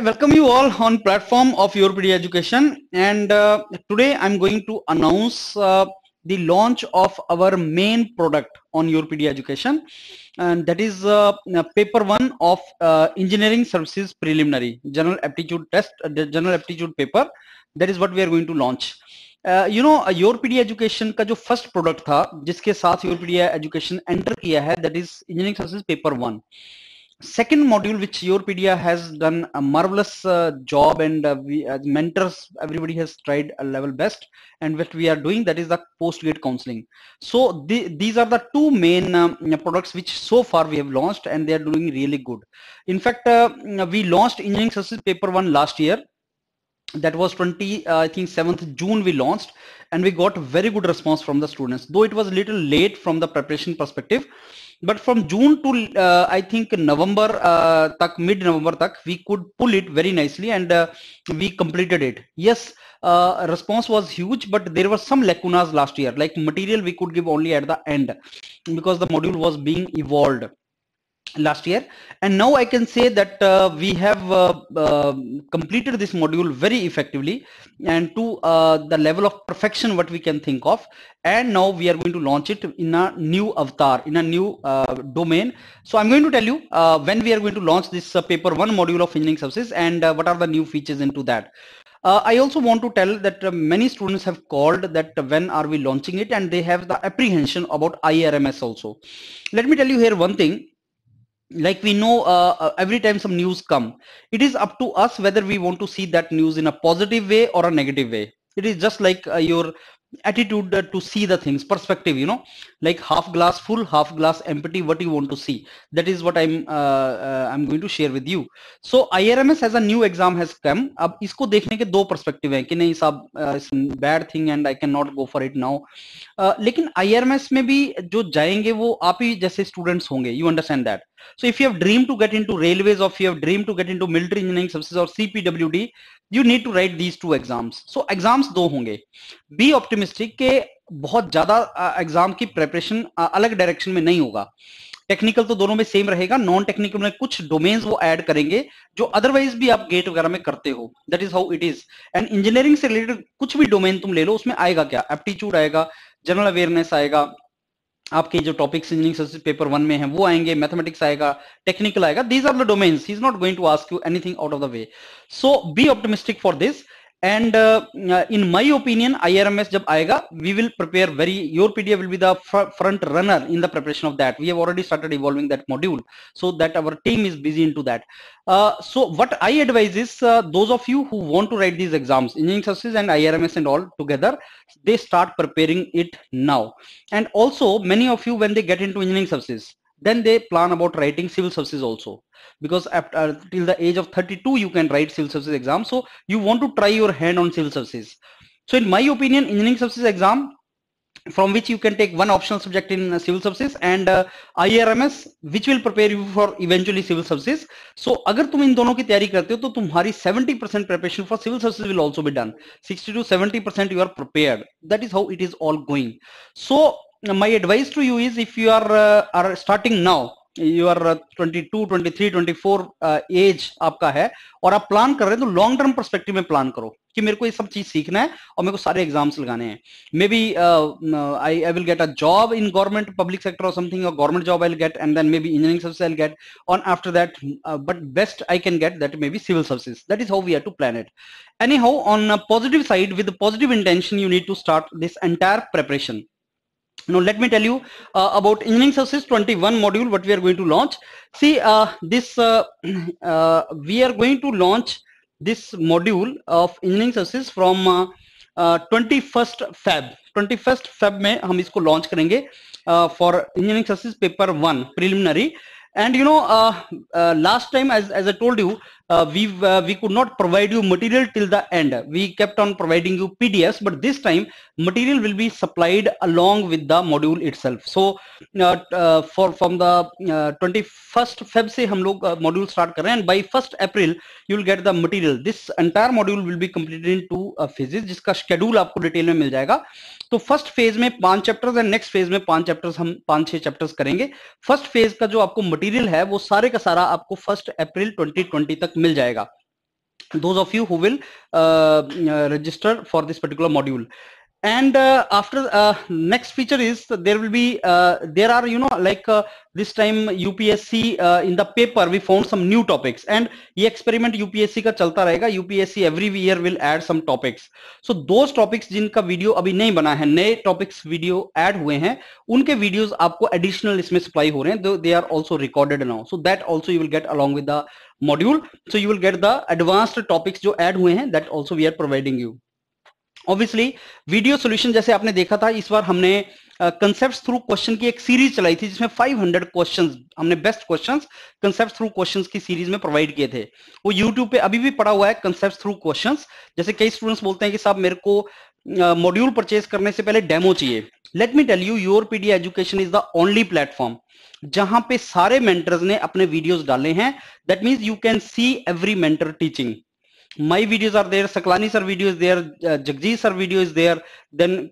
I welcome you all on platform of YourPedia Education, and today I'm going to announce the launch of our main product on YourPedia Education, and that is paper 1 of engineering services preliminary general aptitude test, the general aptitude paper. That is what we are going to launch. You know, YourPedia Education का जो first product था जिसके साथ YourPedia Education enter किया है, that is engineering services paper 1. Second module, which YourPedia has done a marvelous job, and we as mentors, everybody has tried a level best, and what we are doing, that is the post-GATE counseling. So these are the two main products which so far we have launched, and they are doing really good. In fact, we launched engineering services paper 1 last year. That was 27th June we launched, and we got very good response from the students, though it was a little late from the preparation perspective. But from June to I think November tak, mid-November tak, we could pull it very nicely, and we completed it. Yes, response was huge, but there were some lacunas last year, like material we could give only at the end because the module was being evolved last year. And now I can say that we have completed this module very effectively, and to the level of perfection what we can think of. And now we are going to launch it in a new avatar, in a new domain. So I'm going to tell you when we are going to launch this paper 1 module of engineering services, and what are the new features into that. I also want to tell that many students have called that when are we launching it, and they have the apprehension about IRMS also. Let me tell you here one thing. Like we know, every time some news come, it is up to us whether we want to see that news in a positive way or a negative way. It is just like your attitude to see the things, perspective, you know, like half glass full, half glass empty, what you want to see. That is what I'm going to share with you. So IRMS as a new exam has come. Ab isko dekhne ke do perspective hai ki nahi sab, it's a bad thing and I cannot go for it now. Lekin IRMS mein bhi jo jayenge wo aap hi jaise students honge. You understand that. So if you have dreamed to get into railways, or if you have dreamed to get into military engineering services or CPWD, you need to write these two exams. So exams do honge. Be optimistic के बहुत ज़्यादा exam की preparation अलग direction में नहीं होगा. Technical तो दोनों में same रहेगा. Non-technical में कुछ domains वो add करेंगे जो otherwise भी आप gate वगैरह में करते हो. That is how it is. And engineering से related कुछ भी domain तुम ले लो, उसमें आएगा क्या? Aptitude आएगा, general awareness आएगा, आपके जो टॉपिक्स इंजीनियरिंग सर्विसेज पेपर 1 में हैं वो आएंगे, मैथमेटिक्स आएगा, टेक्निकल आएगा. These are the domains. He is not going to ask you anything out of the way. So be optimistic for this, and in my opinion IRMS जब आएगा, we will prepare very, YourPedia will be the front runner in the preparation of that. We have already started evolving that module, so that our team is busy in to that. So what I advise is those of you who want to write these exams, engineering services and IRMS and all together, they start preparing it now. And also many of you, when they get into engineering services, then they plan about writing civil services also, because after till the age of 32 you can write civil services exam. So you want to try your hand on civil services. So in my opinion, engineering services exam, from which you can take one optional subject in civil services, and IRMS which will prepare you for eventually civil services. So अगर तुम इन दोनों की तैयारी करते हो तो तुम्हारी 70% preparation for civil services will also be done. 60 to 70% you are prepared. That is how it is all going. So my advice to you is, if you are starting now, you are 22, 23, 24 age आपका है और आप plan कर रहे हो तो long term perspective में plan करो कि मेरे को ये सब चीज सीखना है और मेरे को सारे एग्जाम्स लगाने हैं. May be I will get a job in government public sector और समथिंग, और government job I will get, and then may be engineering service I will get, और after that but best I can get that may be civil services. That is how we have to plan it. Anyhow, on positive side, with positive intention you need to start this entire preparation. Now let me tell you about engineering services 21 module what we are going to launch. See, we are going to launch this module of engineering services from 21st Feb. 21st Feb में हम इसको launch करेंगे for engineering services paper 1 preliminary. And you know, last time, as I told you, we could not provide you material till the end. We kept on providing you PDFs, but this time material will be supplied along with the module itself. So from the 21st Feb se hum log module start kar rahe hain, and by 1st April you will get the material. This entire module will be completed in two phases, jiska schedule aapko detail mein mil jayega. तो first phase में 5 chapters और next phase में 5 chapters, हम 5-6 chapters करेंगे. First phase का जो आपको material है वो सारे का सारा आपको 1 अप्रैल 2020 तक मिल जाएगा. those of you who will register for this particular module. And after next feature is there will be there are, you know, like this time UPSC in the paper we found some new topics, and ये experiment UPSC का चलता रहेगा. UPSC every year will add some topics. So those topics जिनका video अभी नहीं बना है, नए topics video add हुए हैं, उनके videos आपको additional इसमें supply हो रहे हैं. They are also recorded now. So that also you will get along with the module. So you will get the advanced topics जो add हुए हैं, that also we are providing you. Obviously video solution जैसे आपने देखा था, इस बार हमने concepts through question की एक सीरीज चलाई थी जिसमें 500 questions हमने best questions concepts through questions की सीरीज में प्रोवाइड किए थे. वो YouTube पे अभी भी पड़ा हुआ है concepts through questions. जैसे कई स्टूडेंट्स बोलते हैं कि साहब मेरे को मॉड्यूल परचेज करने से पहले डेमो चाहिए. Let me tell you, YourPedia Education is the only platform जहां पे सारे मेंटर्स ने अपने वीडियोस डाले हैं. That means you can see every mentor teaching. My videos are there, Saklani sir video is there, Jagjeet sir video is there, then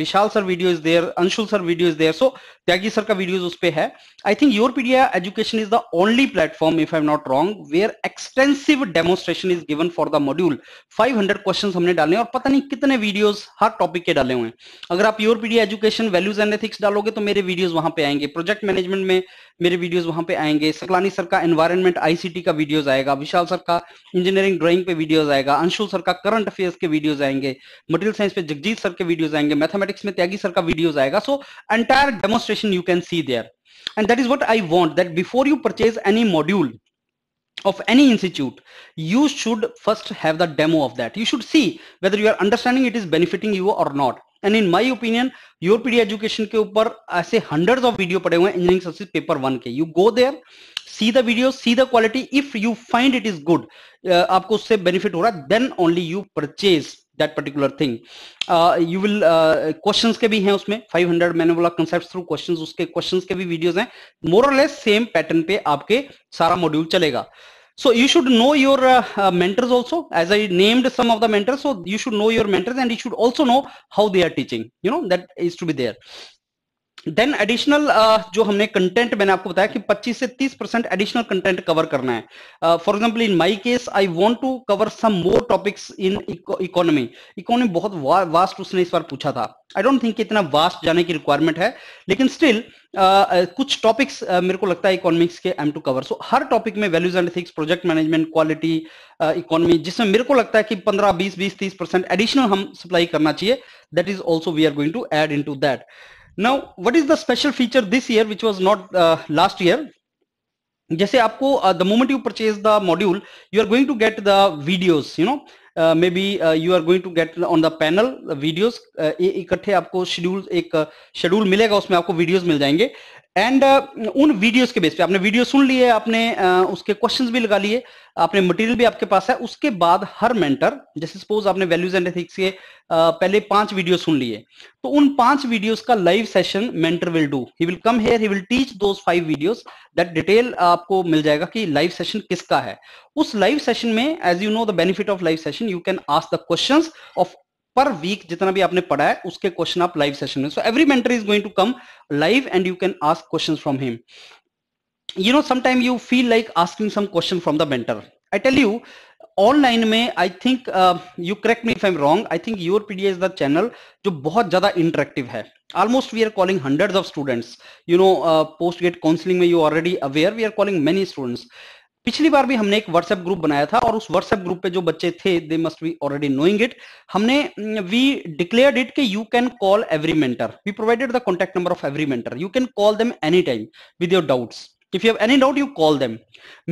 Vishal sir video is there, Anshul sir video is there. So Tyagi sir ka videos us pe hai. I think YourPedia Education is the only platform, if I'm not wrong, where extensive demonstration is given for the module. 500 questions हमने डाले और पता नहीं कितने videos हर topic के डाले हुए हैं. अगर आप YourPedia Education values and ethics डालोगे तो मेरे videos वहाँ पे आएंगे. Project management में मेरे वीडियोस वहां पे आएंगे. सकलानी सर का एनवायरनमेंट आईसीटी का वीडियोस आएगा, विशाल सर का इंजीनियरिंग ड्राइंग पे वीडियोस आएगा, अंशुल सर का करंट अफेयर्स के वीडियोस आएंगे, मटेरियल साइंस पे जगजीत सर के वीडियोस आएंगे, मैथमेटिक्स में त्यागी सर का वीडियोस आएगा. So entire demonstration you can see there, and that is what I want, that before you purchase any module of any institute, you should first have the demo of that. You should see whether you are understanding it is benefiting you or not. And in my opinion, YourPedia Education के ऊपर ऐसे hundreds of video पड़े हुए हैं engineering services paper 1 के. You go there, see the video, see the quality. If you find it is good, आपको उससे benefit हो रहा है, then only you purchase that particular thing. You will questions के भी हैं उसमें 500 मैंने बोला concepts through questions, उसके questions के भी videos हैं. More or less same pattern पे आपके सारा module चलेगा. So you should know your mentors also, as I named some of the mentors. So you should know your mentors and you should also know how they are teaching. You know, that is to be there. Then additional जो हमने content मैंने आपको बताया कि 25 से 30% additional content cover करना है. For example, in my case, I want to cover some more topics in economy. Economy बहुत vast उसने इस बार पूछा था. I don't think इतना vast जाने की requirement है, लेकिन still कुछ topics मेरे को लगता है economics के I am to cover. So her topic में values and ethics, project management, quality, economy, जिसमें मेरे को लगता है कि 15, 20, 30% additional हम supply करना चाहिए. That is also we are going to add into that. Now, what is the special feature this year which was not last year? जैसे आपको the moment you purchase the module, you are going to get the videos. You know, maybe you are going to get on the panel the videos. इकट्ठे आपको schedule एक schedule मिलेगा, उसमें आपको videos मिल जाएंगे. And उन videos के बेस पे आपने video सुन लिए, आपने उसके questions भी लगा लिए, आपने material भी आपके पास है. उसके बाद हर mentor, जैसे suppose आपने values and ethics के पहले 5 videos सुन लिए, तो उन 5 videos का live session mentor will do. He will come here, he will teach those 5 videos. That detail आपको मिल जाएगा कि live session किसका है. उस live session में, as you know the benefit of live session, you can ask the questions of per week जितना भी आपने पढ़ा है उसके क्वेश्चन आप लाइव सेशन में. So every mentor is going to come live and you can ask questions from him. You know, sometimes you feel like asking some question from the mentor. I tell you, online में I think you correct me if I'm wrong. I think YourPedia is the channel जो बहुत ज्यादा interactive है. Almost we are calling hundreds of students. You know, post gate counseling में you already aware we are calling many students. पिछली बार भी हमने एक WhatsApp group बनाया था और उस WhatsApp ग्रुप पे जो बच्चे थे they must be already knowing it. हमने we declared it कि you can call every mentor. We provided the contact number of every mentor. You can call them anytime with your doubts. If you have any doubt, you call them.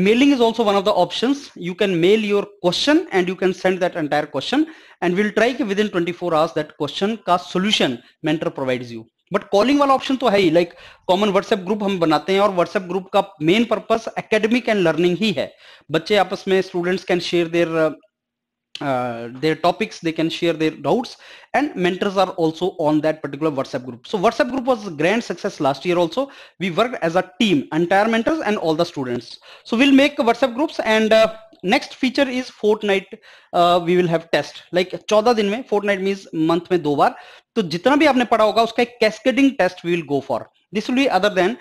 Mailing is also one of the options. You can mail your question and you can send that entire question. And we'll try कि within 24 hours that question का solution mentor provides you. But calling वाला option तो है ही. Like common WhatsApp group हम बनाते हैं और व्हाट्सएप ग्रुप का main purpose academic and learning ही है. बच्चे आपस में students can share their topics, they can share their doubts, and mentors are also on that particular WhatsApp group. So WhatsApp group was a grand success last year also. We worked as a team, entire mentors and all the students. So we'll make WhatsApp groups. And next feature is fortnight. We will have test. Like 14 दिन में, fortnight means month में 2 बार. तो जितना भी आपने पढ़ा होगा उसका एक cascading test we will go for. This will be other than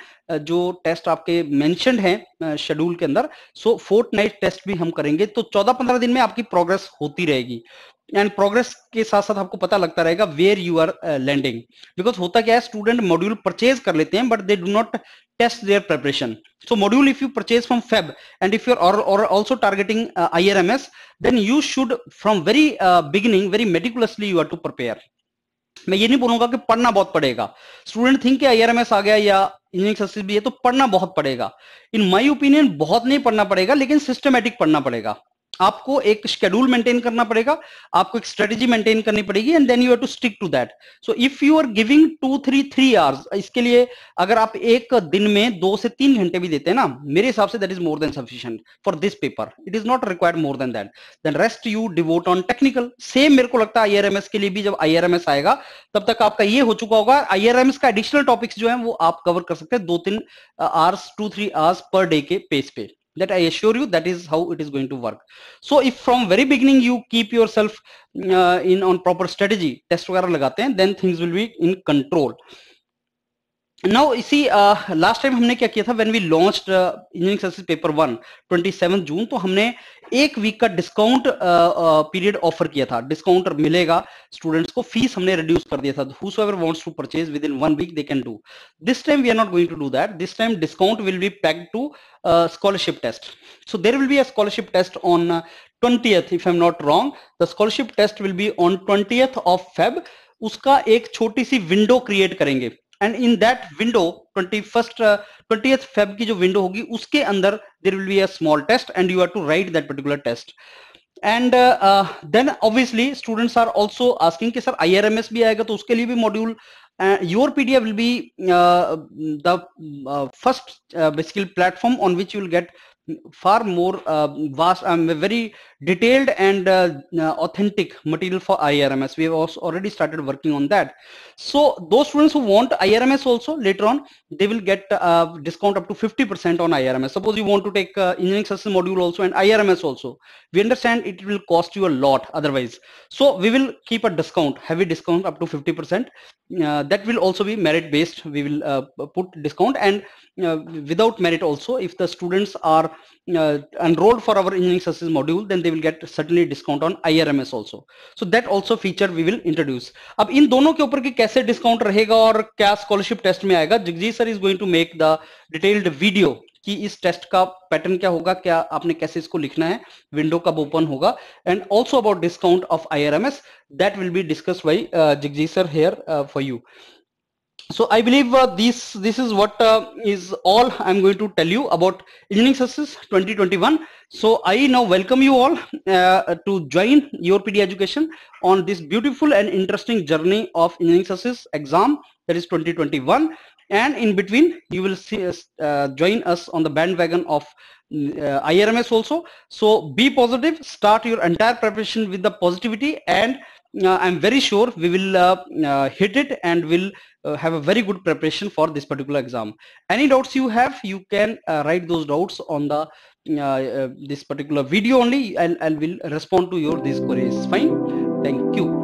जो टेस्ट आपके मेंशन्ड हैं शेड्यूल के अंदर. सो फोर्टनाइट टेस्ट भी हम करेंगे. तो 14-15 दिन में आपकी प्रोग्रेस होती रहेगी एंड प्रोग्रेस के साथ साथ आपको पता लगता रहेगा where you are landing. Because होता क्या है, स्टूडेंट मॉड्यूल परचेज कर लेते हैं but they do not test their preparation. So module if you purchase from Feb and if you are also targeting IRMS then you should from very beginning very meticulously you are to prepare. मैं ये नहीं बोलूंगा कि पढ़ना बहुत पड़ेगा. Student think कि IRMS आ गया या इंजीनियरिंग सर्विस भी है तो पढ़ना बहुत पड़ेगा. इन माय ओपिनियन बहुत नहीं पढ़ना पड़ेगा लेकिन सिस्टमैटिक पढ़ना पड़ेगा. आपको एक शेड्यूल मेंटेन करना पड़ेगा, आपको एक स्ट्रेटेजी मेंटेन करनी पड़ेगी and then you have to stick to that. So if you are giving 2-3 hours, इसके लिए अगर आप एक दिन में 2 से 3 घंटे भी देते हैं ना, मेरे हिसाब से that is more than sufficient for this paper. It is not required more than that. Then rest you devote on technical. Same मेरे को लगता है IRMS के लिए भी, जब IRMS आएगा तब तक आपका ये हो चुका होगा. IRMS का एडिशनल टॉपिक्स जो है वो आप कवर कर सकते हैं 2-3 आवर्स पर डे के पेज पे. That I assure you, that is how it is going to work. So if from very beginning you keep yourself in on proper strategy, test वगैरह लगाते हैं, then things will be in control. Now you see, last time हमने क्या किया था when we launched engineering services paper 1 27 जून, तो हमने एक वीक का डिस्काउंट पीरियड ऑफर किया था. डिस्काउंट मिलेगा स्टूडेंट्स को, फीस हमने रिड्यूस कर दिया था. Whosoever wants to purchase within 1 week they can do. This time we are not going to do that. This time discount will be pegged to scholarship test. So there will be a scholarship test on 20th, if I'm not wrong. The scholarship test will be on 20th of Feb. उसका एक छोटी सी window create करेंगे and in that window 20th Feb की जो window होगी उसके अंदर there will be a small test and you have to write that particular test. And then obviously students are also asking कि सर IRMS भी आएगा तो उसके लिए भी module. YourPedia will be the first basically platform on which you will get far more vast and very detailed and authentic material for IRMS. We have also already started working on that. So those students who want IRMS also later on, they will get discount up to 50% on IRMS. Suppose you want to take engineering services module also and IRMS also. We understand it will cost you a lot otherwise. So we will keep a discount, heavy discount up to 50%. That will also be merit based. We will put discount and without merit also. If the students are enrolled for our engineering services module, then they will get certainly discount on IRMS also. So that also feature we will introduce. अब इन दोनों के ऊपर कि कैसे discount रहेगा और क्या scholarship test में आएगा, Jagjeet sir is going to make the detailed video कि इस टेस्ट का पैटर्न क्या होगा, क्या आपने कैसे इसको लिखना है, विंडो कब ओपन होगा and also about discount of IRMS that will be discussed by Jagjeet sir here for you. So I believe this is what is all I am going to tell you about engineering services 2021. So I now welcome you all to join YourPedia Education on this beautiful and interesting journey of engineering services exam, that is 2021. And in between you will see us, join us on the bandwagon of IRMS also. So be positive, start your entire preparation with the positivity and I'm very sure we will hit it and will have a very good preparation for this particular exam. Any doubts you have, you can write those doubts on the this particular video only. I will respond to your these queries. Fine, thank you.